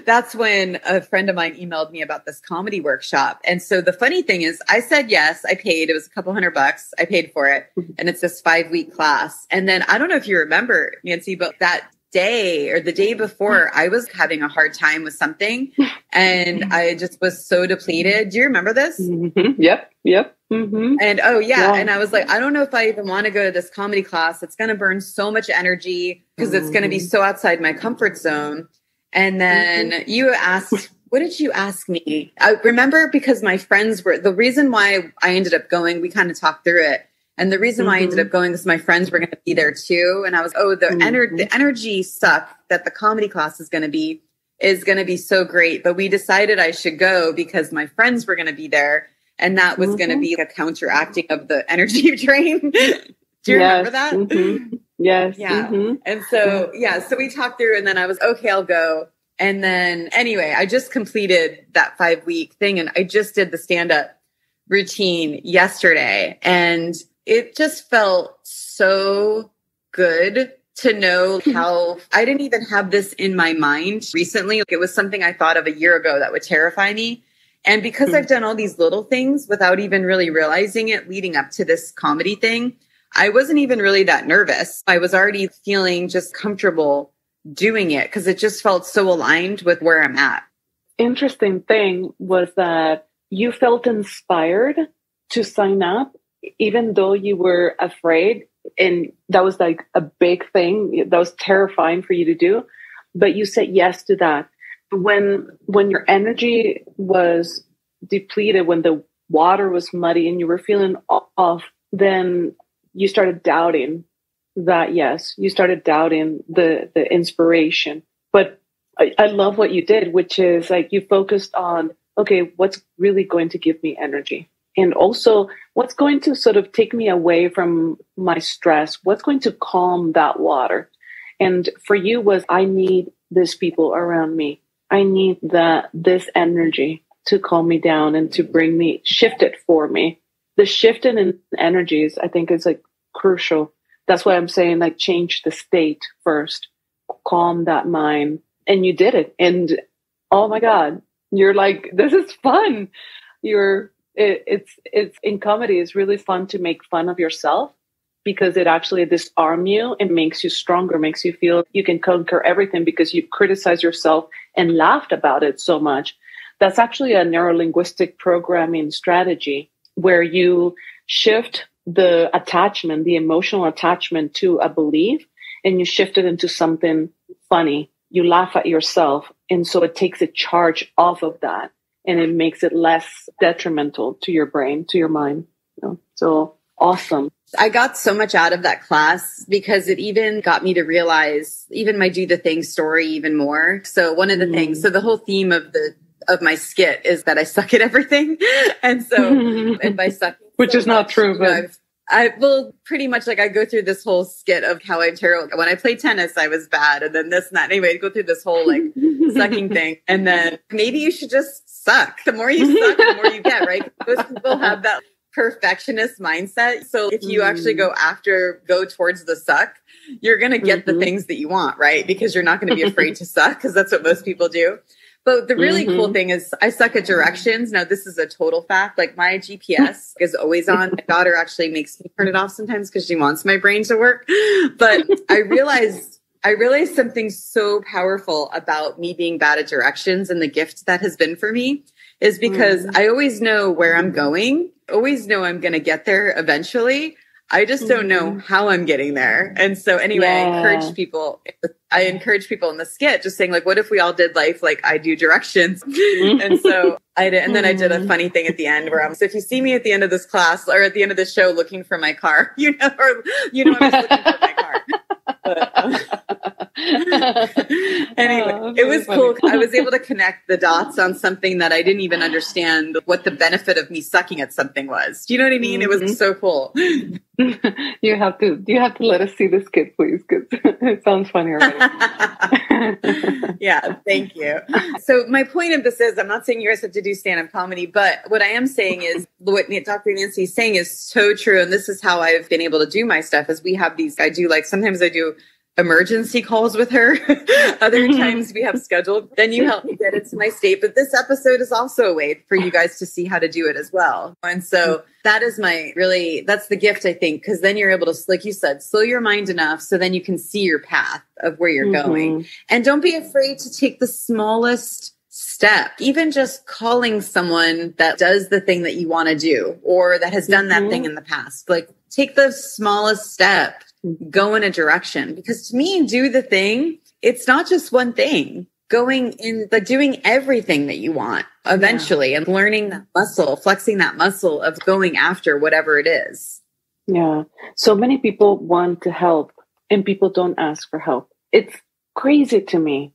that's when a friend of mine emailed me about this comedy workshop. And so the funny thing is I said, yes, I paid, it was a couple hundred bucks. I paid for it. And it's this five week class. And then I don't know if you remember, Nancy, but that day or the day before, I was having a hard time with something and I just was so depleted. Do you remember this? Mm-hmm. Yep. Yep. Mm-hmm. And oh yeah. yeah. And I was like, I don't know if I even want to go to this comedy class. It's going to burn so much energy because mm-hmm. it's going to be so outside my comfort zone. And then mm-hmm. you asked, what did you ask me? I remember because my friends were, the reason why I ended up going, we kind of talked through it. And the reason why mm-hmm. I ended up going is my friends were going to be there too. And I was, oh, the, mm-hmm. ener- the energy stuff that the comedy class is going to be, is going to be so great. But we decided I should go because my friends were going to be there. And that was mm-hmm. going to be a counteracting of the energy drain. Do you yes. remember that? Mm-hmm. Yes. Yeah. Mm-hmm. And so, yeah, so we talked through and then I was, okay, I'll go. And then anyway, I just completed that five week thing. And I just did the stand-up routine yesterday. And it just felt so good to know how I didn't even have this in my mind recently. It was something I thought of a year ago that would terrify me. And because I've done all these little things without even really realizing it leading up to this comedy thing, I wasn't even really that nervous. I was already feeling just comfortable doing it because it just felt so aligned with where I'm at. Interesting thing was that you felt inspired to sign up, even though you were afraid. And that was like a big thing. That was terrifying for you to do. But you said yes to that. When when your energy was depleted, when the water was muddy and you were feeling off, then you started doubting that yes. You started doubting the, the inspiration. But I, I love what you did, which is like you focused on, okay, what's really going to give me energy? And also, what's going to sort of take me away from my stress? What's going to calm that water? And for you was, I need these people around me. I need that this energy to calm me down and to bring me, shift it for me. The shift in energies, I think, is like crucial. That's why I'm saying, like, change the state first, calm that mind. And you did it. And oh my God, you're like, this is fun. You're, it, it's, it's in comedy, it's really fun to make fun of yourself because it actually disarms you and makes you stronger, makes you feel you can conquer everything because you criticize yourself and laughed about it so much. That's actually a neuro-linguistic programming strategy where you shift the attachment, the emotional attachment to a belief, and you shift it into something funny. You laugh at yourself. And so it takes a charge off of that and it makes it less detrimental to your brain, to your mind. You know? So awesome. I got so much out of that class because it even got me to realize even my Do The Thing story even more. So one of the mm. things, so the whole theme of the of my skit is that I suck at everything. And so, and by suck, which so is not much, true, but you know, I will pretty much like I go through this whole skit of how I'm terrible. When I played tennis, I was bad, and then this and that. Anyway, I go through this whole like sucking thing, and then maybe you should just suck. The more you suck, the more you get, right? Most people have that perfectionist mindset. So if you mm. actually go after, go towards the suck, you're going to get mm-hmm. the things that you want, right? Because you're not going to be afraid to suck because that's what most people do. But the really mm-hmm. cool thing is I suck at directions. Now, this is a total fact. Like my G P S is always on. My daughter actually makes me turn it off sometimes because she wants my brain to work. But I realized, I realized something so powerful about me being bad at directions and the gift that has been for me is because mm-hmm. I always know where I'm going, always know I'm going to get there eventually. I just mm-hmm. don't know how I'm getting there. And so anyway, yeah. I encourage people. I encourage people in the skit just saying like, what if we all did life like I do directions? And so I did, and then I did a funny thing at the end where I'm, so if you see me at the end of this class or at the end of the show looking for my car, you know, or, you know, I'm just looking for my car. But, um, anyway, oh, it was funny. Cool. I was able to connect the dots on something that I didn't even understand what the benefit of me sucking at something was. Do you know what I mean? Mm-hmm. It was so cool. You have to, you have to let us see this kid, please, because it sounds funny already. Yeah, thank you. So my point of this is, I'm not saying you guys have to do stand-up comedy, but what I am saying is what Doctor Nancy is saying is so true. And this is how I've been able to do my stuff is we have these, I do like, sometimes I do emergency calls with her. Other times we have scheduled. Then you help me get into my state. But this episode is also a way for you guys to see how to do it as well. And so that is my really, that's the gift, I think, because then you're able to, like you said, slow your mind enough so then you can see your path of where you're mm-hmm. going. And don't be afraid to take the smallest step, even just calling someone that does the thing that you want to do or that has done mm-hmm. that thing in the past. Like take the smallest step. Go in a direction because to me, do the thing. It's not just one thing. Going in, but doing everything that you want eventually, yeah. and learning that muscle, flexing that muscle of going after whatever it is. Yeah, so many people want to help, and people don't ask for help. It's crazy to me.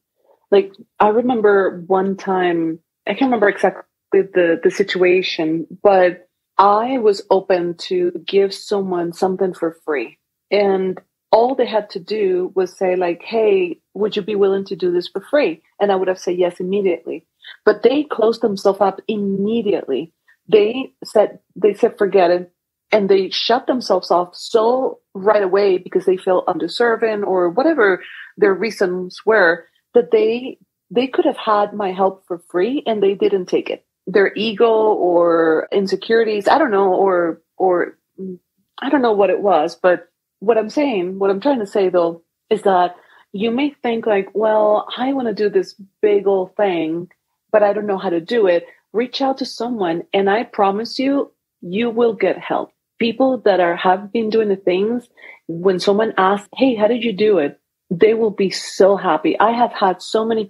Like I remember one time, I can't remember exactly the the situation, but I was open to give someone something for free. And all they had to do was say like, hey, would you be willing to do this for free? And I would have said yes immediately. But they closed themselves up immediately. They said, they said, forget it. And they shut themselves off so right away because they felt undeserving or whatever their reasons were that they they could have had my help for free and they didn't take it. Their ego or insecurities, I don't know, or or I don't know what it was, but what I'm saying, what I'm trying to say though, is that you may think like, well, I want to do this big old thing, but I don't know how to do it. Reach out to someone, and I promise you, you will get help. People that are have been doing the things, when someone asks, hey, how did you do it? They will be so happy. I have had so many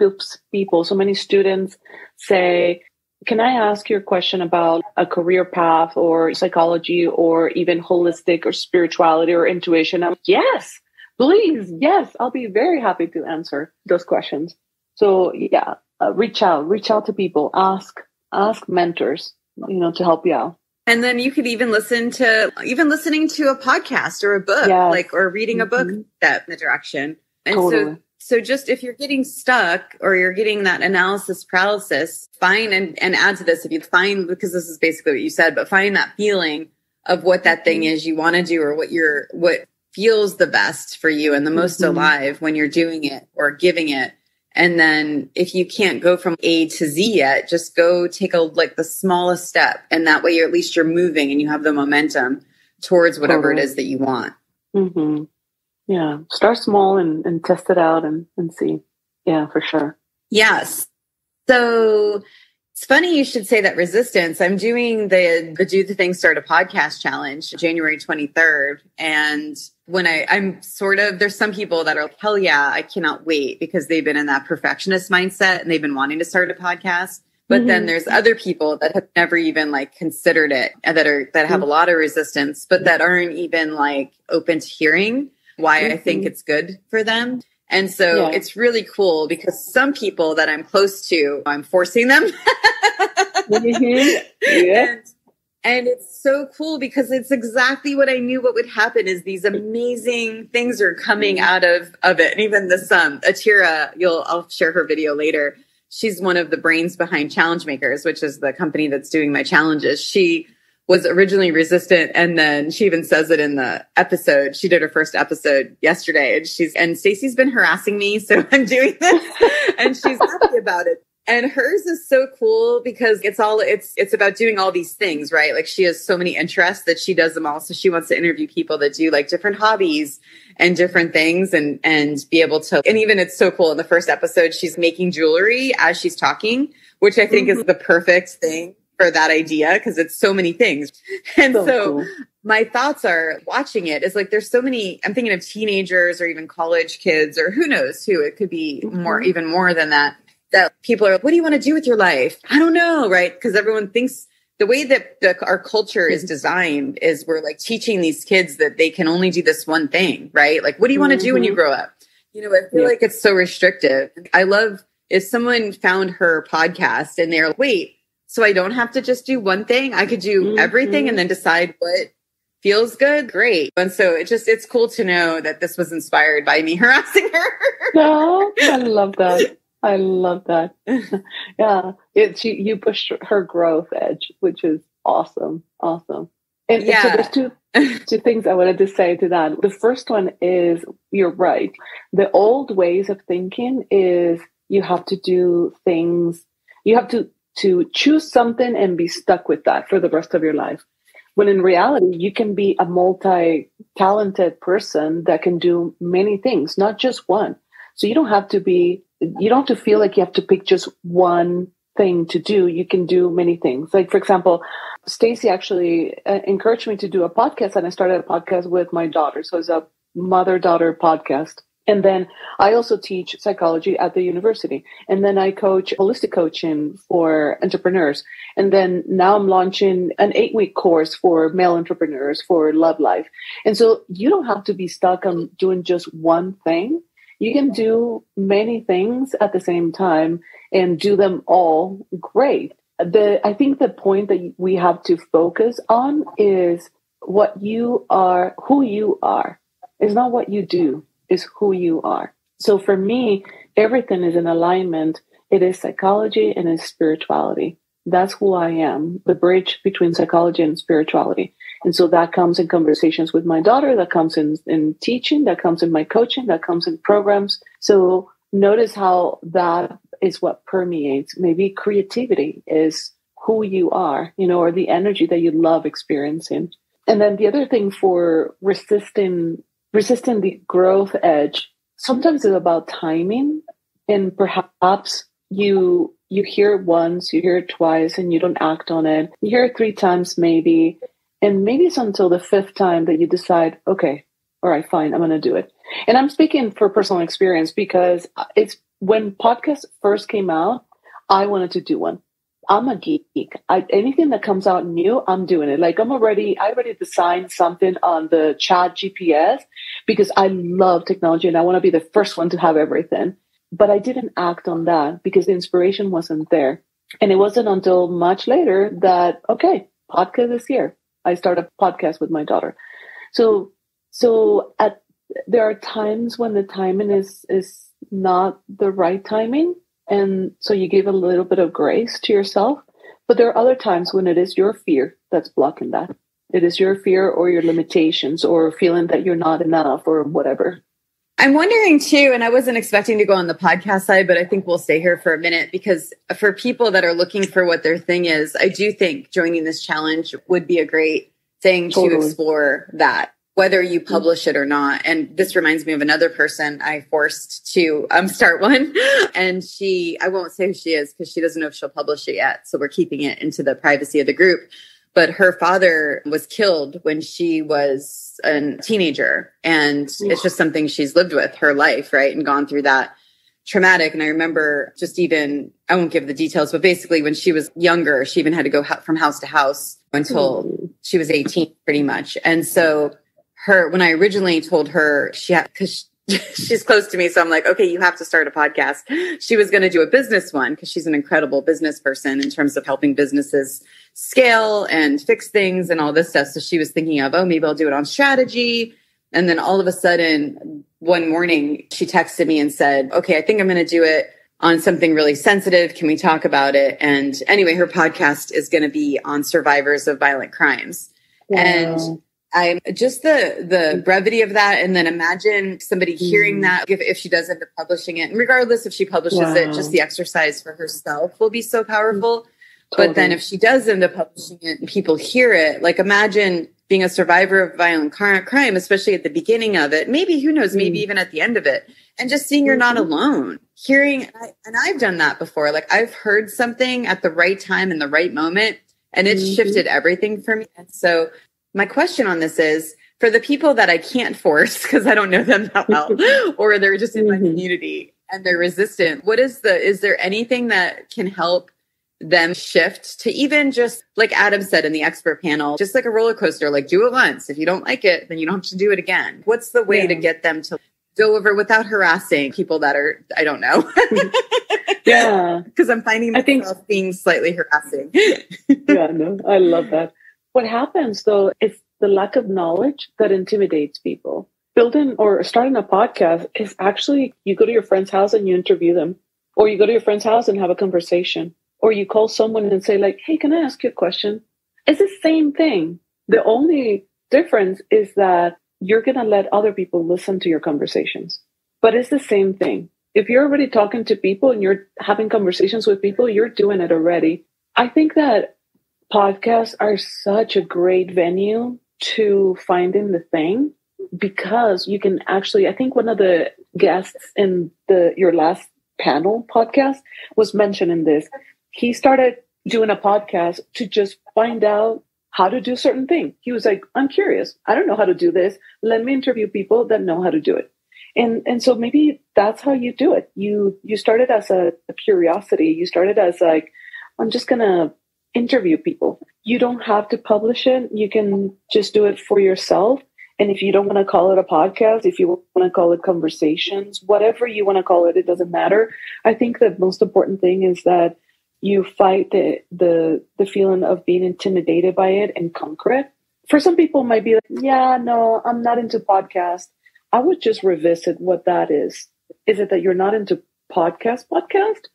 people, so many students say, can I ask you a question about a career path or psychology or even holistic or spirituality or intuition? I'm like, yes, please. Yes, I'll be very happy to answer those questions. So yeah, uh, reach out, reach out to people, ask, ask mentors, you know, to help you out. And then you could even listen to, even listening to a podcast or a book, yes. like, or reading a book mm-hmm. that in the direction. And totally. so So just if you're getting stuck or you're getting that analysis paralysis, find and, and add to this if you find, because this is basically what you said, but find that feeling of what that thing is you want to do or what you're, what feels the best for you and the most mm-hmm. alive when you're doing it or giving it. And then if you can't go from A to Z yet, just go take a, like the smallest step. And that way you're at least you're moving and you have the momentum towards whatever oh. it is that you want. Mm-hmm. Yeah. Start small and, and test it out and, and see. Yeah, for sure. Yes. So it's funny you should say that resistance. I'm doing the, the Do The Thing Start a Podcast Challenge January twenty-third. And when I, I'm sort of, there's some people that are like, hell yeah, I cannot wait because they've been in that perfectionist mindset and they've been wanting to start a podcast. But mm-hmm. then there's other people that have never even like considered it and that are, that have mm-hmm. a lot of resistance, but that aren't even like open to hearing why mm-hmm. I think it's good for them. And so yeah. it's really cool because some people that I'm close to, I'm forcing them. mm-hmm. yeah. and, and it's so cool because it's exactly what I knew what would happen is these amazing things are coming mm-hmm. out of, of it. And even this, um, Atira, you'll, I'll share her video later. She's one of the brains behind Challenge Makers, which is the company that's doing my challenges. She was originally resistant. And then she even says it in the episode. She did her first episode yesterday and she's, and Stacey's been harassing me. So I'm doing this and she's happy about it. And hers is so cool because it's all, it's, it's about doing all these things, right? Like she has so many interests that she does them all. So she wants to interview people that do like different hobbies and different things and, and be able to, and even it's so cool. In the first episode, she's making jewelry as she's talking, which I think mm-hmm. is the perfect thing for that idea because it's so many things. And so, so cool. my thoughts are watching it is like, there's so many, I'm thinking of teenagers or even college kids or who knows who it could be mm-hmm. more, even more than that, that people are like, what do you want to do with your life? I don't know. Right. Because everyone thinks the way that the, our culture mm-hmm. is designed is we're like teaching these kids that they can only do this one thing. Right. Like, what do you want to mm-hmm. do when you grow up? You know, I feel yeah. like it's so restrictive. I love if someone found her podcast and they're like, wait, so I don't have to just do one thing. I could do mm-hmm. everything and then decide what feels good. Great. And so it just, it's cool to know that this was inspired by me harassing her. No, I love that. I love that. yeah. It, she, you pushed her growth edge, which is awesome. Awesome. And, yeah. and so there's two, two things I wanted to say to that. The first one is you're right. The old ways of thinking is you have to do things. You have to, to choose something and be stuck with that for the rest of your life. When in reality, you can be a multi-talented person that can do many things, not just one. So you don't have to be, you don't have to feel like you have to pick just one thing to do. You can do many things. Like, for example, Stacey actually uh, encouraged me to do a podcast, and I started a podcast with my daughter. So it's a mother-daughter podcast. And then I also teach psychology at the university. And then I coach holistic coaching for entrepreneurs. And then now I'm launching an eight week course for male entrepreneurs for love life. And so you don't have to be stuck on doing just one thing. You can do many things at the same time and do them all great. The, I think the point that we have to focus on is what you are, who you are. It's not what you do. Is who you are. So for me, everything is in alignment. It is psychology and it's spirituality. That's who I am, the bridge between psychology and spirituality. And so that comes in conversations with my daughter, that comes in, in teaching, that comes in my coaching, that comes in programs. So notice how that is what permeates. Maybe creativity is who you are, you know, or the energy that you love experiencing. And then the other thing for resisting resisting the growth edge, sometimes it's about timing, and perhaps you you hear it once, you hear it twice, and you don't act on it. You hear it three times maybe, and maybe it's until the fifth time that you decide, okay, all right, fine, I'm going to do it. And I'm speaking for personal experience because it's when podcasts first came out, I wanted to do one. I'm a geek. I, anything that comes out new, I'm doing it. Like I'm already, I already designed something on the Chat G P S because I love technology and I want to be the first one to have everything. But I didn't act on that because the inspiration wasn't there. And it wasn't until much later that, okay, podcast is here. I start a podcast with my daughter. So, so at, there are times when the timing is, is not the right timing. And so you give a little bit of grace to yourself, but there are other times when it is your fear that's blocking that. It is your fear or your limitations or feeling that you're not enough or whatever. I'm wondering too, and I wasn't expecting to go on the podcast side, but I think we'll stay here for a minute because for people that are looking for what their thing is, I do think joining this challenge would be a great thing totally. to explore that, whether you publish it or not. And this reminds me of another person I forced to um, start one. And she, I won't say who she is because she doesn't know if she'll publish it yet. So we're keeping it into the privacy of the group. But her father was killed when she was a teenager. And it's just something she's lived with her life, right? And gone through that traumatic. And I remember just even, I won't give the details, but basically when she was younger, she even had to go from house to house until she was eighteen, pretty much. And so her, when I originally told her, she had, because she, she's close to me, so I'm like, okay, you have to start a podcast. She was going to do a business one because she's an incredible business person in terms of helping businesses scale and fix things and all this stuff. So she was thinking of, oh, maybe I'll do it on strategy. And then all of a sudden, one morning, she texted me and said, okay, I think I'm going to do it on something really sensitive. Can we talk about it? And anyway, her podcast is going to be on survivors of violent crimes. Wow. And I'm just the the brevity of that. And then imagine somebody hearing mm. that if, if she does end up publishing it, and regardless if she publishes wow. it, just the exercise for herself will be so powerful. Totally. But then if she does end up publishing it and people hear it, like imagine being a survivor of violent crime, especially at the beginning of it, maybe who knows, mm. maybe even at the end of it, and just seeing you're not alone, hearing, and, I, and I've done that before. Like I've heard something at the right time in the right moment and it mm-hmm. shifted everything for me. And so my question on this is for the people that I can't force because I don't know them that well, or they're just in my community and they're resistant. What is the, is there anything that can help them shift to even just like Adam said in the expert panel, just like a roller coaster, like do it once. If you don't like it, then you don't have to do it again. What's the way yeah. to get them to go over without harassing people that are, I don't know. yeah. Because I'm finding myself I think, being slightly harassing. yeah, no, I love that. What happens, though, is the lack of knowledge that intimidates people. Building or starting a podcast is actually you go to your friend's house and you interview them, or you go to your friend's house and have a conversation, or you call someone and say, like, hey, can I ask you a question? It's the same thing. The only difference is that you're going to let other people listen to your conversations, but it's the same thing. If you're already talking to people and you're having conversations with people, you're doing it already. I think that podcasts are such a great venue to finding the thing because you can actually, I think one of the guests in the your last panel podcast was mentioning this. He started doing a podcast to just find out how to do certain things. He was like, I'm curious. I don't know how to do this. Let me interview people that know how to do it. And and so maybe that's how you do it. You, you started as a, a curiosity. You started as like, I'm just going to interview people. You don't have to publish it. You can just do it for yourself. And if you don't want to call it a podcast, if you want to call it conversations, whatever you want to call it, it doesn't matter. I think the most important thing is that you fight the the, the feeling of being intimidated by it and conquer it. For some people it might be like, yeah, no, I'm not into podcasts. I would just revisit what that is. Is it that you're not into podcast podcast?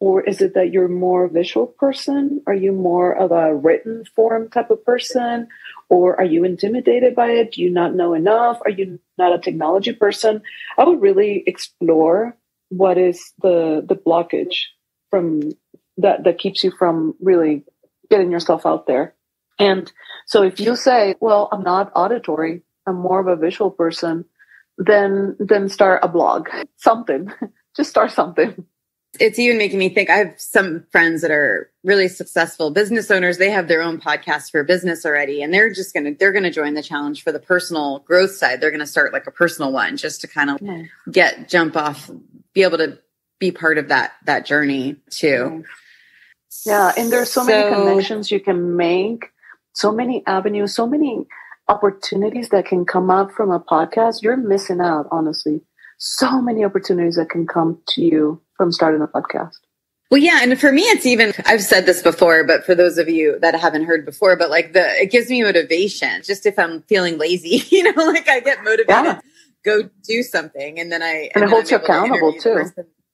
Or is it that you're more a visual person? Are you more of a written form type of person? Or are you intimidated by it? Do you not know enough? Are you not a technology person? I would really explore what is the the blockage from that that keeps you from really getting yourself out there. And so if you say, well, I'm not auditory, I'm more of a visual person, then then start a blog, something, just start something. It's even making me think, I have some friends that are really successful business owners. They have their own podcast for business already, and they're just going to, they're going to join the challenge for the personal growth side. They're going to start like a personal one just to kind of yeah. get, jump off, be able to be part of that, that journey too. Yeah. And there's so, so many connections you can make, so many avenues, so many opportunities that can come up from a podcast. You're missing out, honestly. So many opportunities that can come to you from starting a podcast. Well, yeah. And for me, it's even, I've said this before, but for those of you that haven't heard before, but like the, it gives me motivation. Just if I'm feeling lazy, you know, like I get motivated, yeah. go do something. And then I, and, and it holds you accountable too.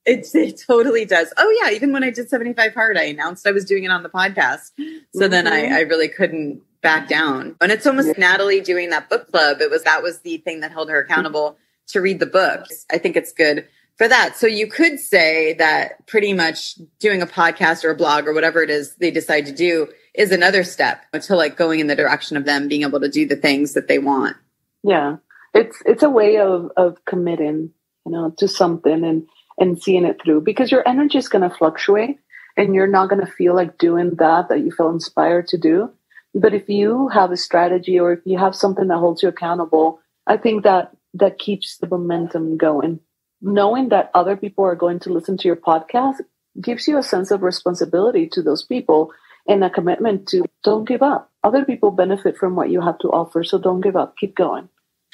It, it totally does. Oh yeah. Even when I did seventy-five hard, I announced I was doing it on the podcast. So mm-hmm. then I, I really couldn't back down. And it's almost yeah. Natalie doing that book club. It was, that was the thing that held her accountable to read the book. I think it's good for that. So you could say that pretty much doing a podcast or a blog or whatever it is they decide to do is another step to like going in the direction of them being able to do the things that they want. Yeah. It's, it's a way of, of committing, you know, to something and, and seeing it through, because your energy is going to fluctuate and you're not going to feel like doing that, that you feel inspired to do. But if you have a strategy or if you have something that holds you accountable, I think that that keeps the momentum going. Knowing that other people are going to listen to your podcast gives you a sense of responsibility to those people and a commitment to don't give up. Other people benefit from what you have to offer, so don't give up. Keep going.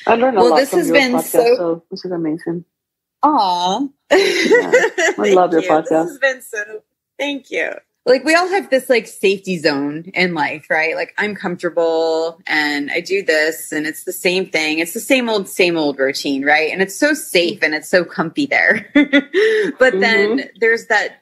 I learned a well, lot this from has your been podcast, so... so this is amazing. Aw. Yeah, I love your you. podcast. This has been so... Thank you. Like we all have this like safety zone in life, right? Like I'm comfortable and I do this and it's the same thing. It's the same old, same old routine, right? And it's so safe and it's so comfy there. But mm-hmm. then there's that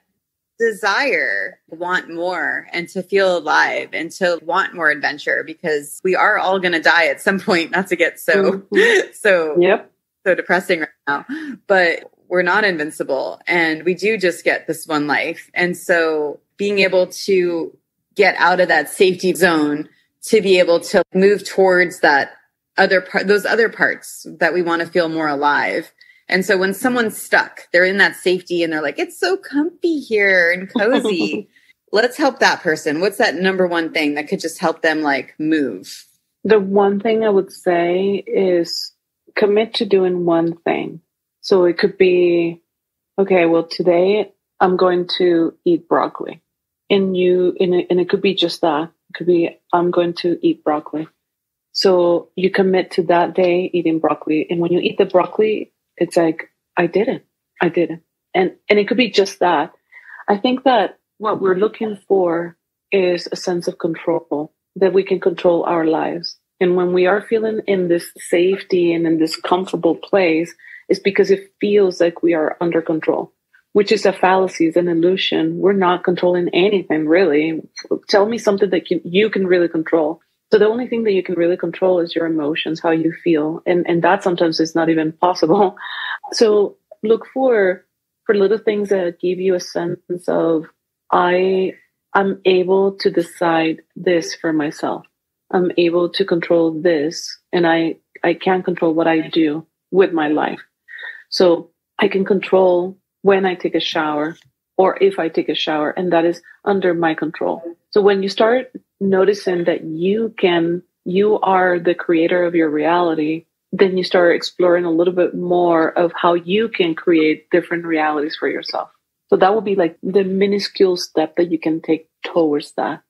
desire to want more and to feel alive and to want more adventure, because we are all going to die at some point, not to get so, mm-hmm. so, yep. so depressing right now. But we're not invincible and we do just get this one life. And so being able to get out of that safety zone to be able to move towards that other part, those other parts that we want to feel more alive. And so when someone's stuck, they're in that safety and they're like, it's so comfy here and cozy. Let's help that person. What's that number one thing that could just help them like move? The one thing I would say is commit to doing one thing. So it could be, okay, well, today I'm going to eat broccoli. And you, and it, and it could be just that. It could be, I'm going to eat broccoli. So you commit to that day eating broccoli. And when you eat the broccoli, it's like, I did it. I did it. And, and it could be just that. I think that what we're looking for is a sense of control, that we can control our lives. And when we are feeling in this safety and in this comfortable place, it's because it feels like we are under control, which is a fallacy, it's an illusion. We're not controlling anything, really. Tell me something that you, you can really control. So the only thing that you can really control is your emotions, how you feel. And, and that sometimes is not even possible. So look for, for little things that give you a sense of, I am able to decide this for myself. I'm able to control this, and I, I can control what I do with my life. So I can control when I take a shower or if I take a shower, and that is under my control. So when you start noticing that you can, you are the creator of your reality, then you start exploring a little bit more of how you can create different realities for yourself. So that will be like the minuscule step that you can take towards that.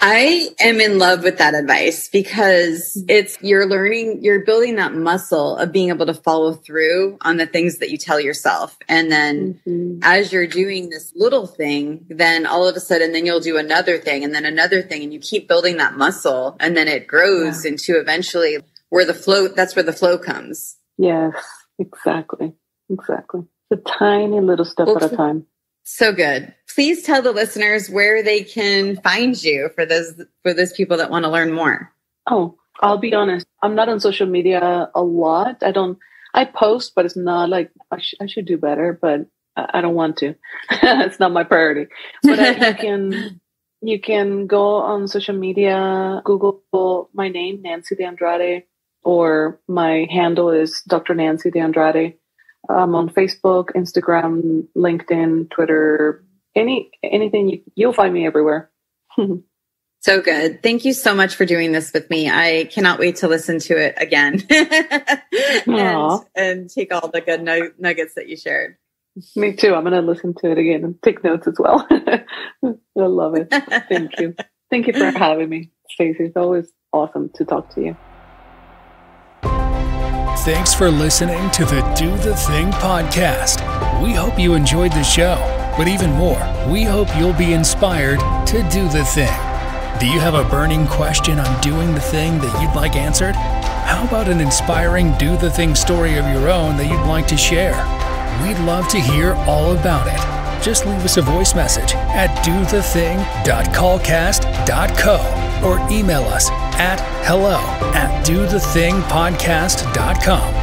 I am in love with that advice, because it's, you're learning, you're building that muscle of being able to follow through on the things that you tell yourself. And then mm-hmm. as you're doing this little thing, then all of a sudden, then you'll do another thing and then another thing, and you keep building that muscle, and then it grows yeah. into eventually where the flow, that's where the flow comes. Yes, exactly. Exactly. The tiny little step okay. at a time. So good. Please tell the listeners where they can find you for those, for those people that want to learn more. Oh, I'll be honest. I'm not on social media a lot. I don't, I post, but it's not like I, sh- I should do better, but I, I don't want to. It's not my priority. But I, you can, You can go on social media, Google my name, Nancy De Andrade, or my handle is Doctor Nancy De Andrade. I'm on Facebook, Instagram, LinkedIn, Twitter, any anything. You, you'll find me everywhere. So good. Thank you so much for doing this with me. I cannot wait to listen to it again and, and take all the good nu- nuggets that you shared. Me too. I'm going to listen to it again and take notes as well. I love it. Thank you. Thank you for having me, Stacey. It's always awesome to talk to you. Thanks for listening to the Do The Thing podcast. We hope you enjoyed the show, but even more, we hope you'll be inspired to do the thing. Do you have a burning question on doing the thing that you'd like answered? How about an inspiring Do The Thing story of your own that you'd like to share? We'd love to hear all about it. Just leave us a voice message at do the thing dot callcast dot co or email us at hello at do the thing podcast dot com.